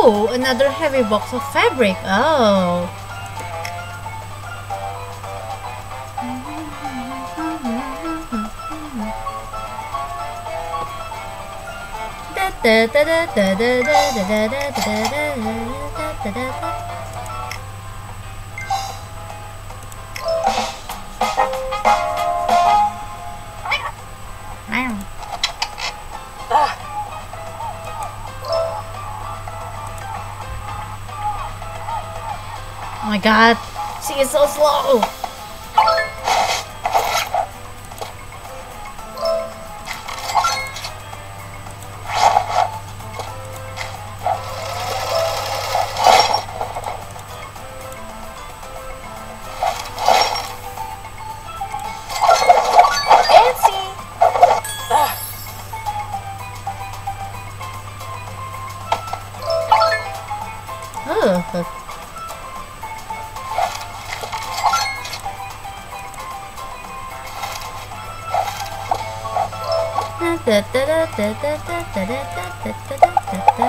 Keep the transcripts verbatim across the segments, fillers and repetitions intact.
Oh, another heavy box of fabric. Oh. Oh my god, she is so slow. Da da da da da da da da da da da da.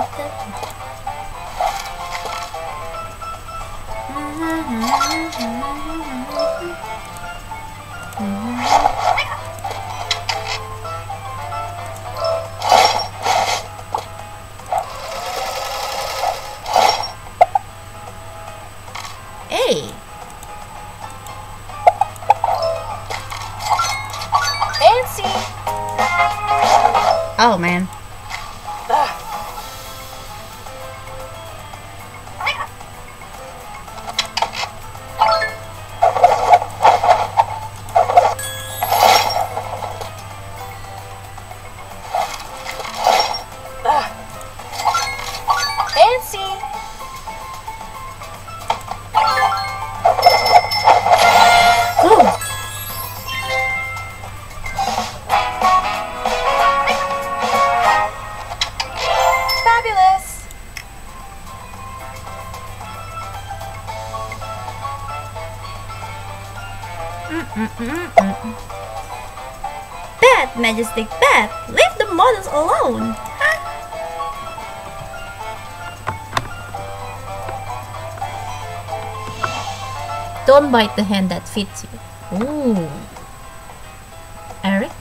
Hey. Fancy. Oh man. Bat, majestic bat, leave the models alone. Huh? Don't bite the hand that feeds you. Ooh, Eric.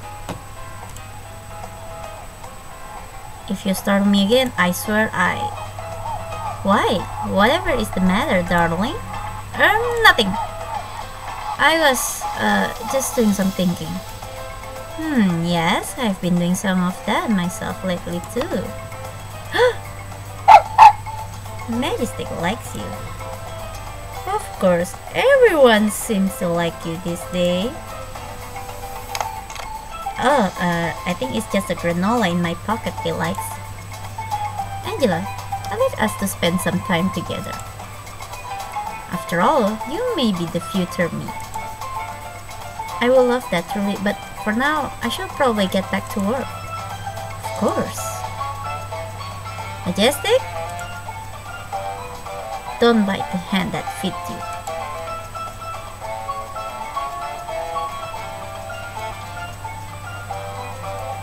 If you startle me again, I swear I. Why? Whatever is the matter, darling? Um, nothing. I was uh, just doing some thinking. Hmm, yes, I've been doing some of that myself lately too. Majestic likes you. Of course, everyone seems to like you this day. Oh, uh, I think it's just a granola in my pocket he likes. Angela, allow us to spend some time together. After all, you may be the future me. I will love that truly, but for now, I should probably get back to work. Of course. Majestic? Don't bite the hand that feeds you.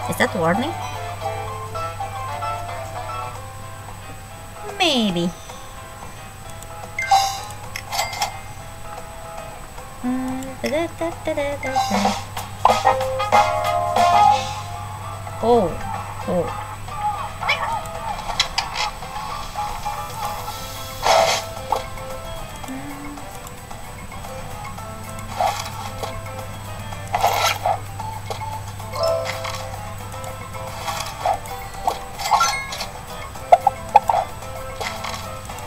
Is that a warning? Maybe. Oh, oh.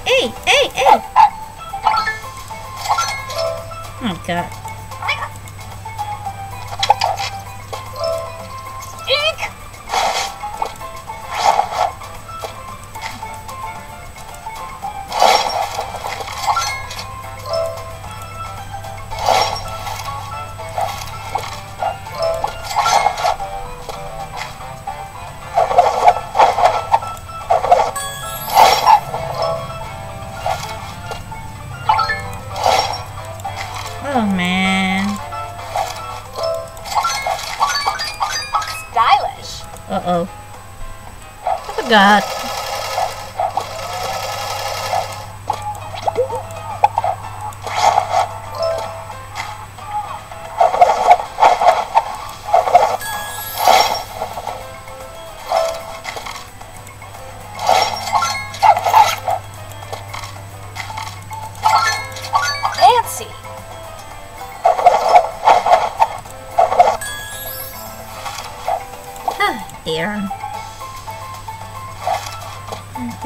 Hey, hey, hey. Oh, God. Oh man. Stylish. Uh oh. I forgot.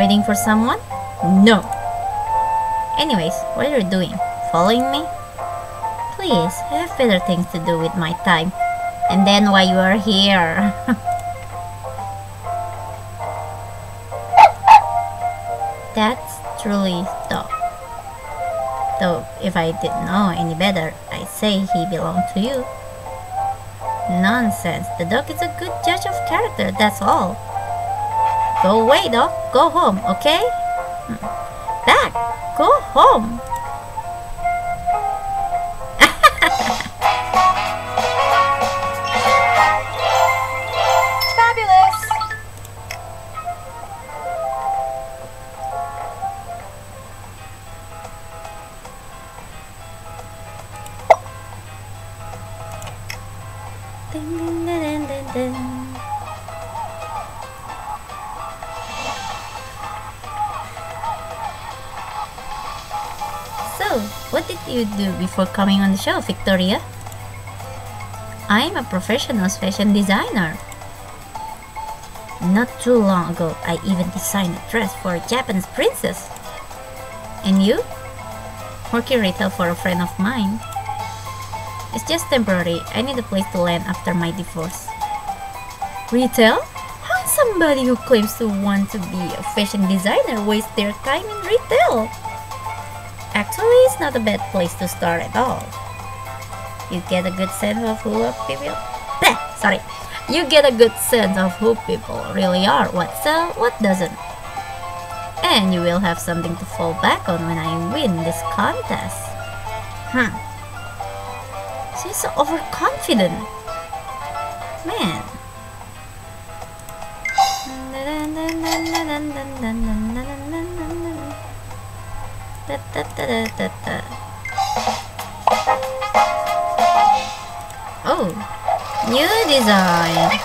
Waiting for someone? No! Anyways, what are you doing? Following me? Please, I have better things to do with my time. And then why you are here? That's Truly dog. Though, if I didn't know any better, I'd say he belonged to you. Nonsense, the dog is a good judge of character, that's all. Go away, dog. Go home, okay? Back! Go home! Fabulous! Dun, dun, dun, dun, dun. What did you do before coming on the show, Victoria? I'm a professional fashion designer. Not too long ago, I even designed a dress for a Japanese princess. And you? Working retail for a friend of mine. It's just temporary. I need a place to land after my divorce. Retail? How can somebody who claims to want to be a fashion designer waste their time in retail? Actually, it's not a bad place to start at all. You get a good sense of who people. Sorry, you get a good sense of who people really are, what sells, what doesn't, and you will have something to fall back on when I win this contest. Huh? She's so overconfident, man. Da, da, da, da, da. Oh, new design.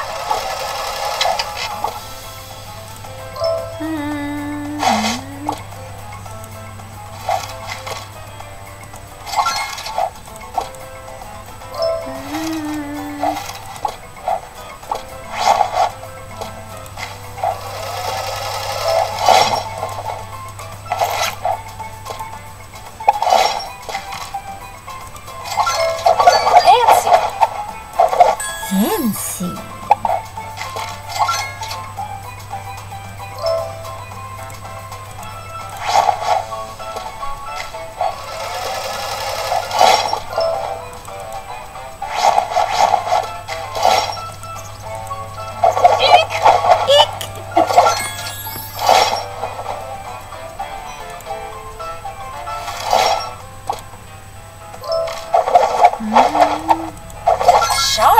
Show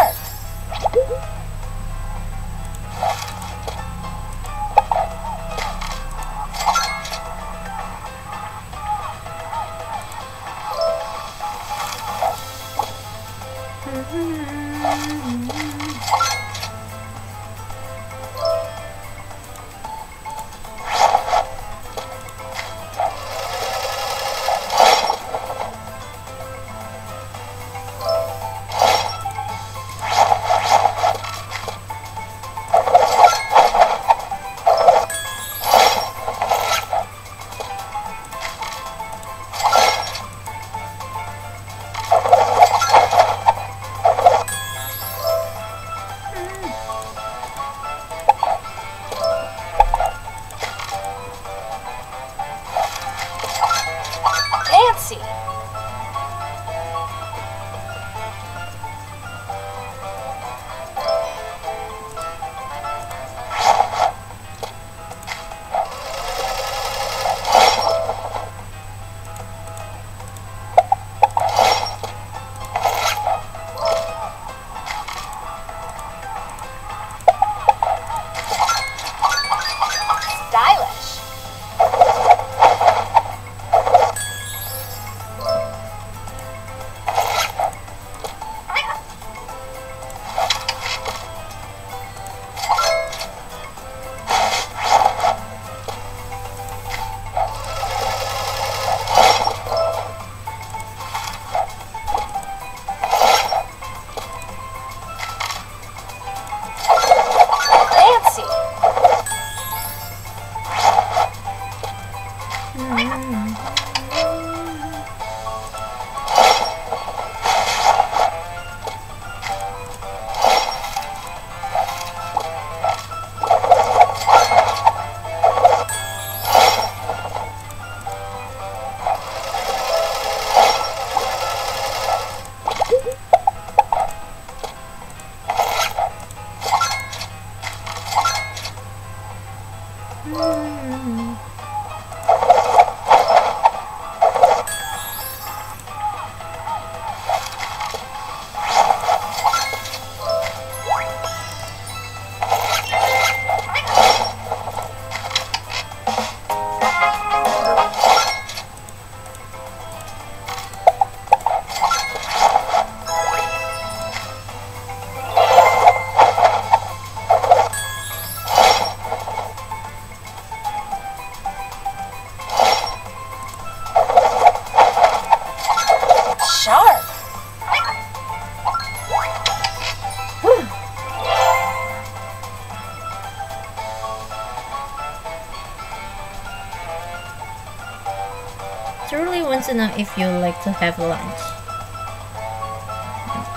Truly wants to know if you like to have lunch.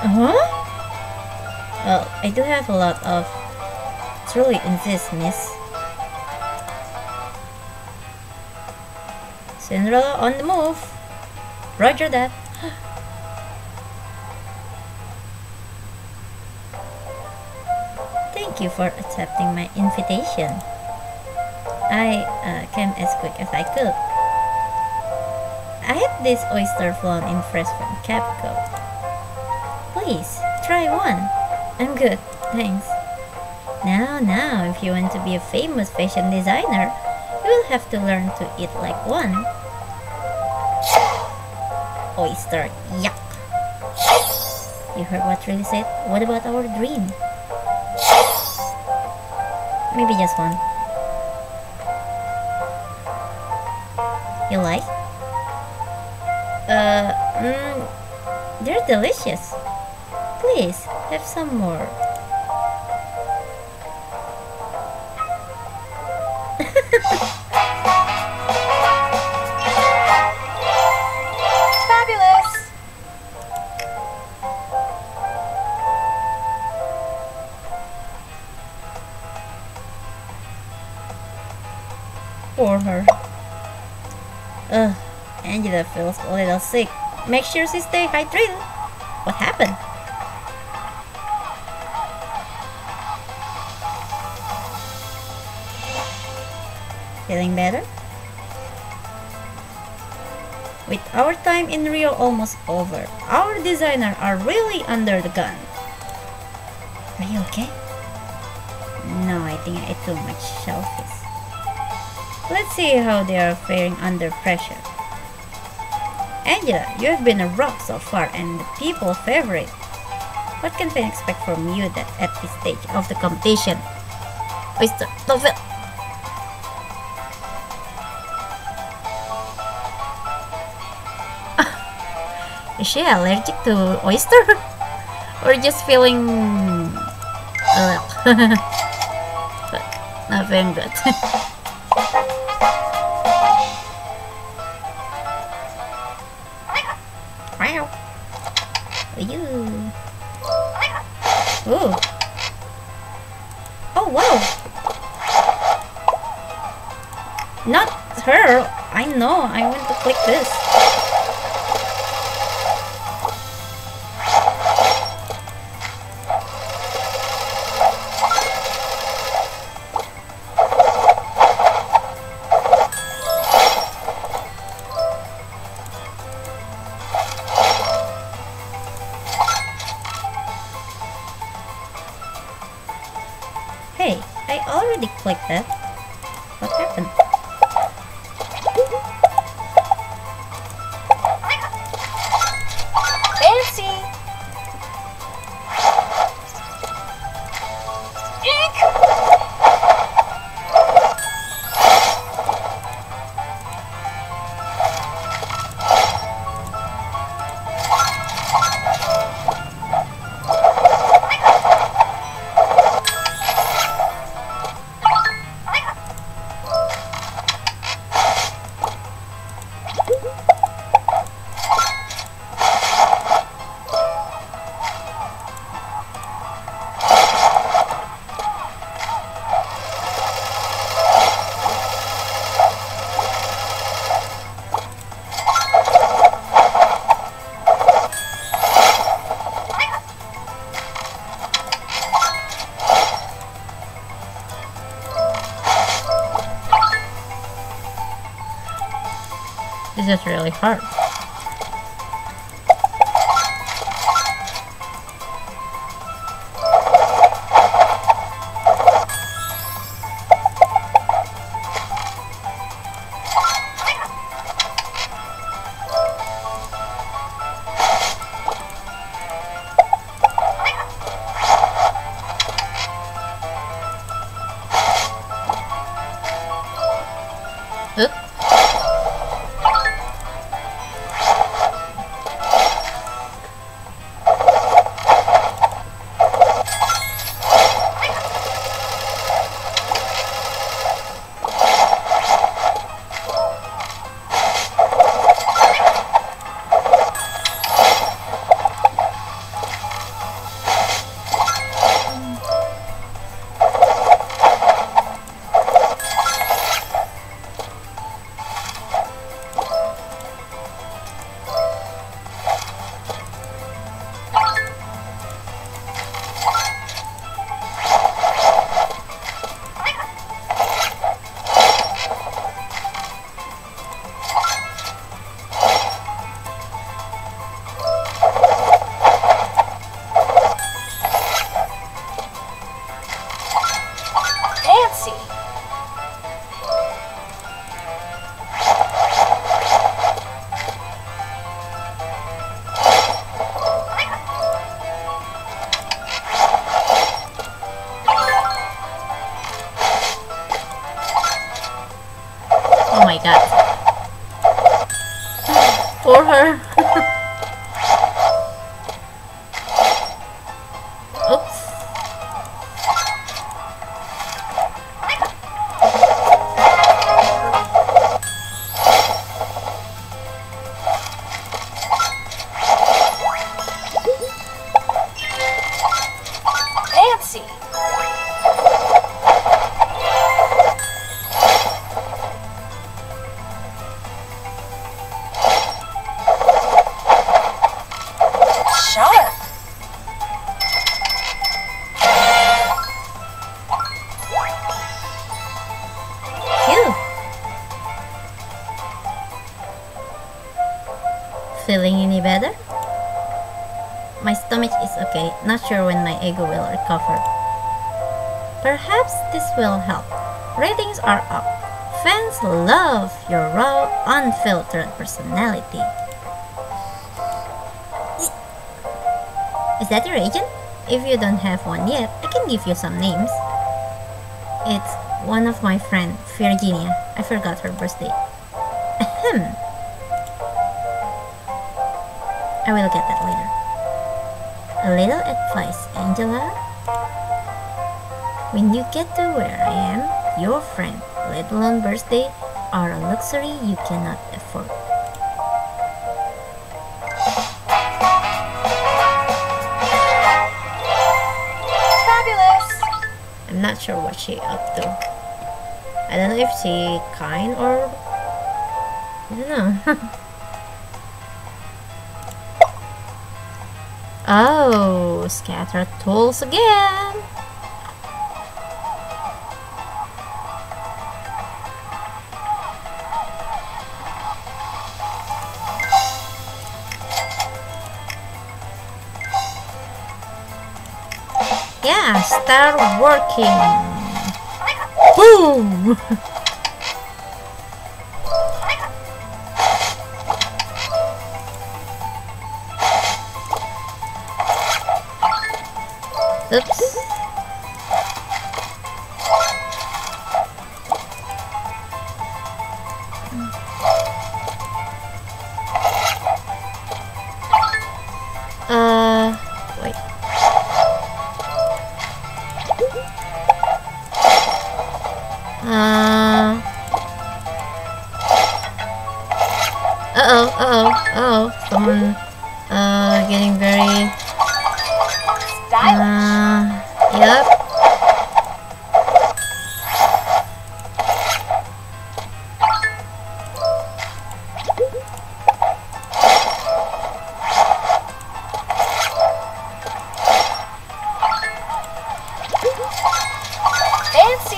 Uh huh? Well, I do have a lot of Truly in this, miss. Cinderella on the move. Roger that. Thank you for accepting my invitation. I uh, came as quick as I could. I had this oyster flown in fresh from Capco. Please, try one. I'm good, thanks. Now, now, if you want to be a famous fashion designer, you will have to learn to eat like one. Oyster, yuck. You heard what Truly said? What about our dream? Maybe just one. You like? Uh, mm, they're delicious. Please, have some more. Fabulous! Poor her. Ugh. Angela feels a little sick. Make sure she stays hydrated. What happened? Feeling better? With our time in Rio almost over, our designers are really under the gun. Are you okay? No, I think I ate too much shellfish. Let's see how they are faring under pressure. Angela, you have been a rock so far and the people's favorite. What can we expect from you that at this stage of the competition? Oyster, don't fail. Is she allergic to oyster? Or just feeling... well, not very good. Ooh. Oh wow! Not her! I know, I want to click this. Like that? What happened? Fancy! Eek! This is really hard. Feeling any better? My stomach is okay, not sure when my ego will recover. Perhaps this will help. Ratings are up. Fans love your raw, unfiltered personality. Is that your agent? If you don't have one yet, I can give you some names. It's one of my friends, Virginia. I forgot her birthday. Ahem. I will get that later. A little advice, Angela. When you get to where I am, your friend, let alone birthday, are a luxury you cannot afford. Fabulous! I'm not sure what she up to. I don't know if she kind or... I don't know. Oh, scatter tools again! Yeah, start working! Boom! Oops. Uh, wait. Uh. Uh-oh, uh-oh, uh-oh. Someone, uh, getting very... stylish. Uh, Yep. Fancy.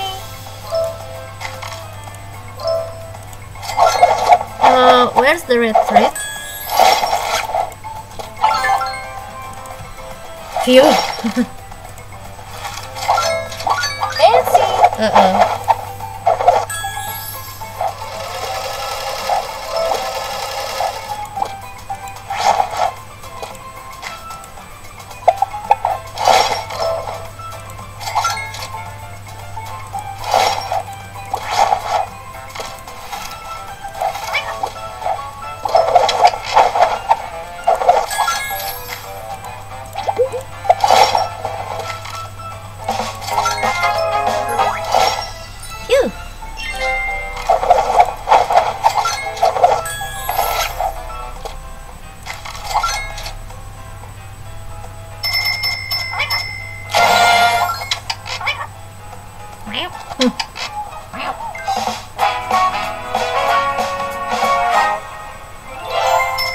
Uh, where's the red thread? Phew. Uh-oh.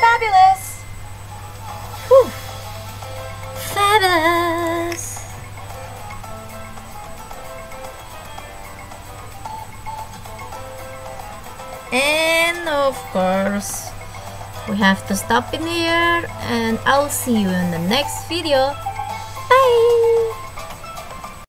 Fabulous. Whew. Fabulous. And of course, we have to stop in here, and I'll see you in the next video. Bye.